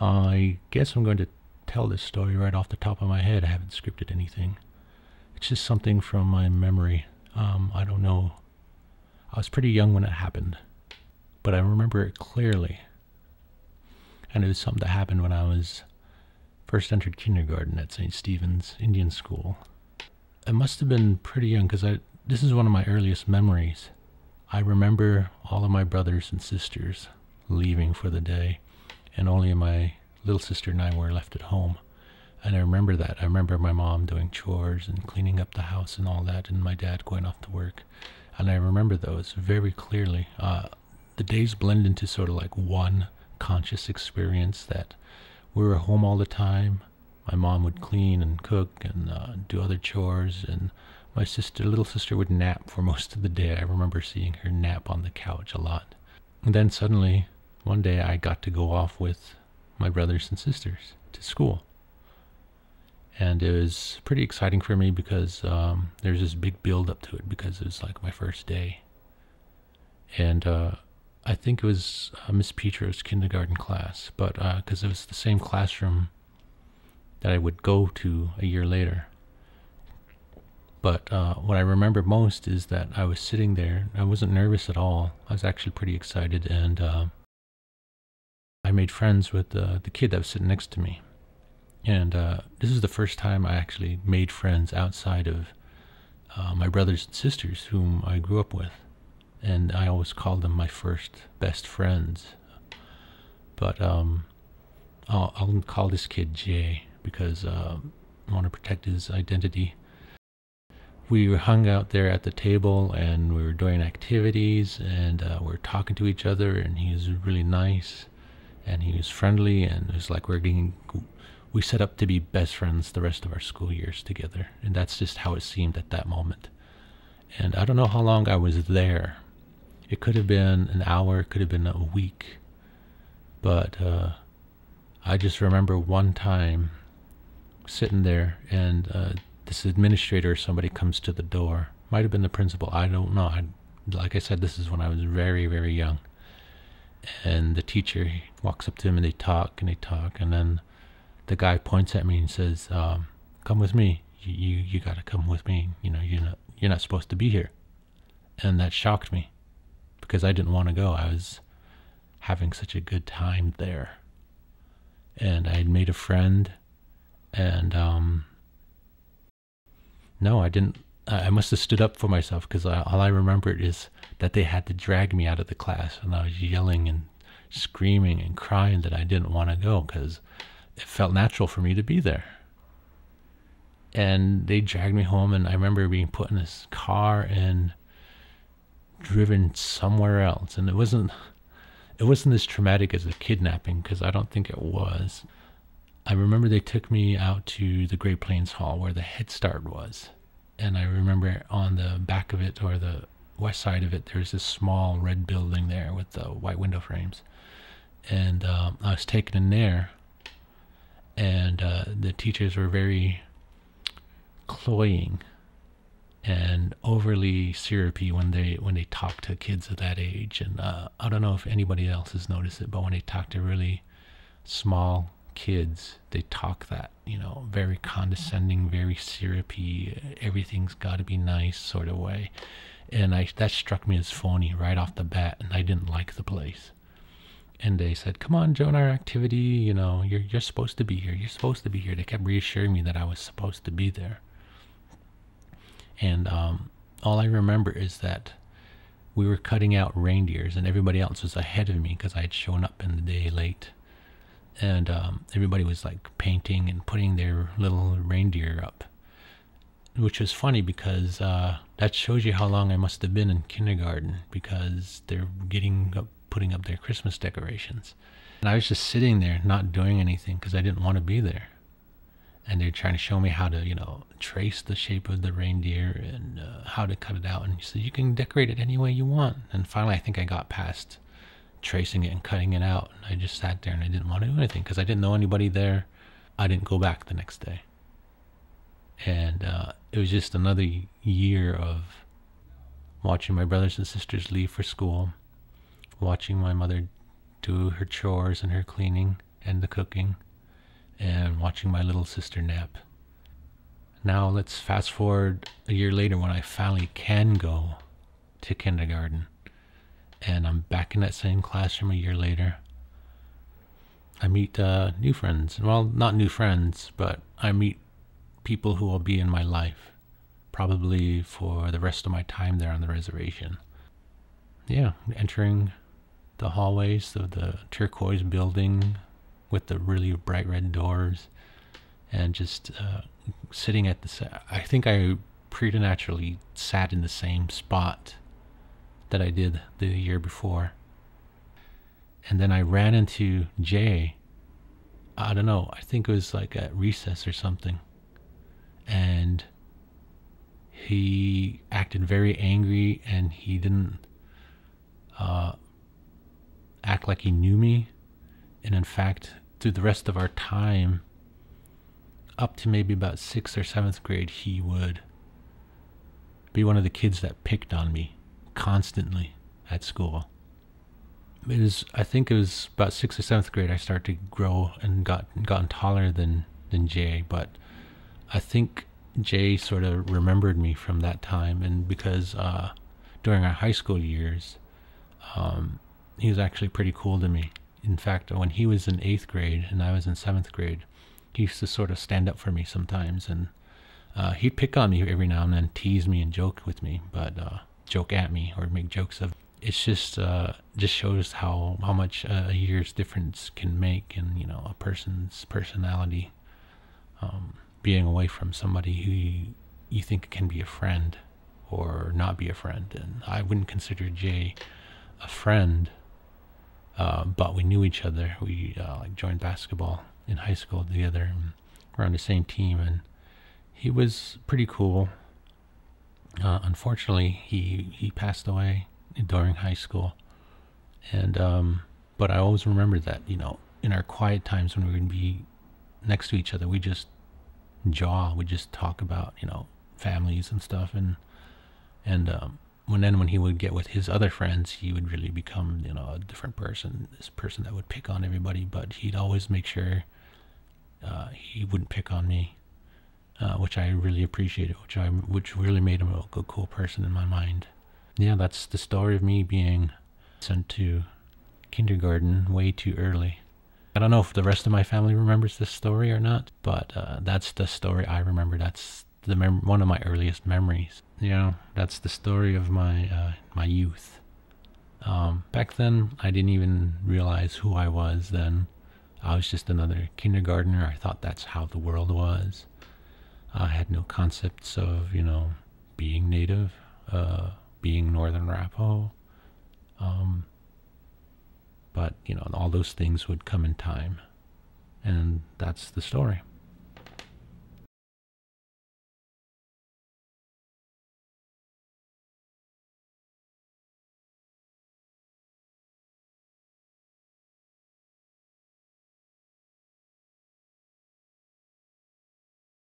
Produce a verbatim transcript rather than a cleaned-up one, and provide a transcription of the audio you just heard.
I guess I'm going to tell this story right off the top of my head. I haven't scripted anything. It's just something from my memory. Um, I don't know. I was pretty young when it happened, but I remember it clearly. And it was something that happened when I was first entered kindergarten at Saint Stephen's Indian School. I must have been pretty young because I this is one of my earliest memories. I remember all of my brothers and sisters leaving for the day, and only my little sister and I were left at home. And I remember that. I remember my mom doing chores and cleaning up the house and all that, and my dad going off to work. And I remember those very clearly. Uh, the days blend into sort of like one conscious experience that we were home all the time. My mom would clean and cook and uh, do other chores, and my sister, little sister would nap for most of the day. I remember seeing her nap on the couch a lot. And then suddenly, one day I got to go off with my brothers and sisters to school. And it was pretty exciting for me because um, there's this big build up to it because it was like my first day. And uh, I think it was uh, Miss Petro's kindergarten class, but because uh, it was the same classroom that I would go to a year later. But uh, what I remember most is that I was sitting there. I wasn't nervous at all. I was actually pretty excited, and uh, I made friends with uh, the kid that was sitting next to me. And uh, this is the first time I actually made friends outside of uh, my brothers and sisters whom I grew up with. And I always called them my first best friends. But um, I'll, I'll call this kid Jay because uh, I want to protect his identity. We hung out there at the table and we were doing activities and uh, we were talking to each other, and he was really nice and he was friendly, and it was like we were getting... we set up to be best friends the rest of our school years together. And that's just how it seemed at that moment. And I don't know how long I was there. It could have been an hour, it could have been a week. But uh, I just remember one time sitting there, and uh, this administrator or somebody comes to the door. Might have been the principal, I don't know. I, like I said, this is when I was very, very young. And the teacher walks up to him and they talk and they talk, and then the guy points at me and says, um, "Come with me. You, you you gotta come with me. You know, you're not you're not supposed to be here." And that shocked me because I didn't want to go. I was having such a good time there, and I had made a friend. And um, no, I didn't. I must have stood up for myself because all I remembered is that they had to drag me out of the class, and I was yelling and screaming and crying that I didn't want to go because it felt natural for me to be there. And they dragged me home, and I remember being put in this car and driven somewhere else. And it wasn't it wasn't as traumatic as the kidnapping, because I don't think it was. I remember they took me out to the Great Plains Hall where the Head Start was. And I remember on the back of it, or the west side of it, there's this small red building there with the white window frames. And um, I was taken in there. And uh, the teachers were very cloying and overly syrupy when they when they talk to kids of that age. And uh, I don't know if anybody else has noticed it, but when they talk to really small kids, they talk that, you know, very condescending, very syrupy, everything's got to be nice sort of way. And I that struck me as phony right off the bat, and I didn't like the place. And they said, "Come on, join our activity, you know, you're, you're supposed to be here, you're supposed to be here." They kept reassuring me that I was supposed to be there. And um, all I remember is that we were cutting out reindeers, and everybody else was ahead of me because I had shown up in the day late. And um, everybody was like painting and putting their little reindeer up, which was funny because uh, that shows you how long I must have been in kindergarten, because they're getting up, putting up their Christmas decorations. And I was just sitting there not doing anything because I didn't want to be there. And they're trying to show me how to, you know, trace the shape of the reindeer and uh, how to cut it out. And so you can decorate it any way you want. And finally, I think I got past tracing it and cutting it out. And I just sat there and I didn't want to do anything because I didn't know anybody there. I didn't go back the next day. And uh, it was just another year of watching my brothers and sisters leave for school, watching my mother do her chores and her cleaning, and the cooking and watching my little sister nap. Now let's fast forward a year later when I finally can go to kindergarten, and I'm back in that same classroom a year later. I meet uh, new friends, well, not new friends, but I meet people who will be in my life, probably for the rest of my time there on the reservation. Yeah, entering the hallways of the turquoise building with the really bright red doors, and just uh, sitting at the, I think I preternaturally sat in the same spot that I did the year before. And then I ran into Jay, I don't know, I think it was like at recess or something. And he acted very angry, and he didn't uh, act like he knew me. And in fact, through the rest of our time, up to maybe about sixth or seventh grade, he would be one of the kids that picked on me constantly at school. It was, I think it was about sixth or seventh grade I started to grow and got gotten taller than, than Jay, but I think Jay sort of remembered me from that time, and because uh, during our high school years, um, he was actually pretty cool to me. In fact, when he was in eighth grade and I was in seventh grade, he used to sort of stand up for me sometimes, and uh, he'd pick on me every now and then, tease me and joke with me, but uh, joke at me or make jokes of me. It's just uh, just shows how how much a year's difference can make in, you know, a person's personality. Um, being away from somebody who you, you think can be a friend or not be a friend, and I wouldn't consider Jay a friend, uh, but we knew each other. We uh, like joined basketball in high school together, and we're on the same team, and he was pretty cool. Uh, unfortunately, he he passed away during high school, and um but I always remember that, you know, in our quiet times when we would be next to each other, we just jaw we just talk about, you know, families and stuff, and and um when then when he would get with his other friends, he would really become, you know, a different person, this person that would pick on everybody, but he'd always make sure uh he wouldn't pick on me, uh which I really appreciated, which I which really made him a cool person in my mind. Yeah, that's the story of me being sent to kindergarten way too early. I don't know if the rest of my family remembers this story or not, but uh, that's the story I remember. That's the mem one of my earliest memories. You know, that's the story of my uh, my youth. Um, back then, I didn't even realize who I was then. I was just another kindergartner. I thought that's how the world was. I had no concepts of, you know, being Native, uh... being Northern Arapaho, um, but, you know, all those things would come in time, and that's the story.